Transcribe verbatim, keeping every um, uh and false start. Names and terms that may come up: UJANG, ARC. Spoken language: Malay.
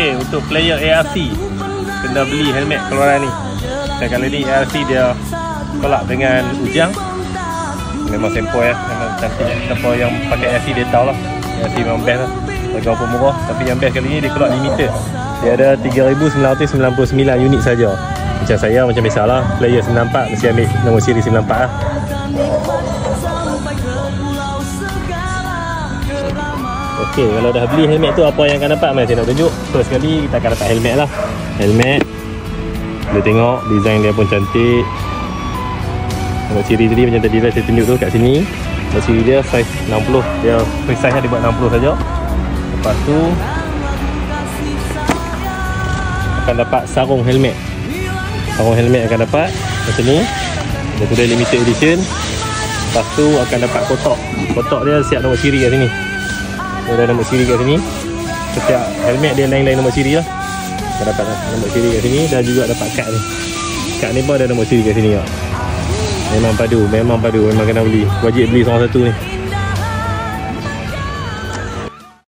Okey, untuk player A R C kena beli helmet keluaran ni. Dan kali ni A R C dia kolab dengan UJANG. Memang sempoi lah, memang cantik. Siapa yang pakai A R C dia tahu lah, A R C memang best lah, harga pun murah. Tapi yang best kali ni dia keluar limited. Dia ada tiga ribu sembilan ratus sembilan puluh sembilan unit saja. Macam saya, macam biasalah, player sembilan empat mesti ambil nombor siri sembilan empat lah. Okey, kalau dah beli helmet tu apa yang akan dapat? Mari saya nak tunjuk. First sekali kita akan dapat helmet lah. Helmet boleh tengok design dia pun cantik. Kalau ciri tadi macam tadi lah saya tunjuk tu kat sini. Kalau ciri dia saiz enam puluh, dia size dia buat enam puluh saja. Lepas tu akan dapat sarung helmet. Sarung helmet akan dapat macam ni. Dia tu dia limited edition. Lepas tu akan dapat kotak. Kotak dia siap nombor ciri kat sini. Dia ada nombor siri kat sini. Setiap helmet dia lain-lain nombor siri lah. Kita dapat nombor siri kat sini. Dan juga dapat kad ni. Kad ni pun ada nombor siri kat sini. Memang padu, memang padu, memang kena beli. Wajib beli seorang satu ni.